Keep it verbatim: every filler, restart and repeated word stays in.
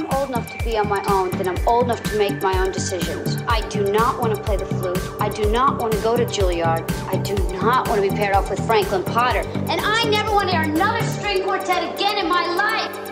I'm old enough to be on my own, then I'm old enough to make my own decisions. I do not want to play the flute. I do not want to go to Juilliard. I do not want to be paired off with Franklin Potter. And I never want to hear another string quartet again in my life.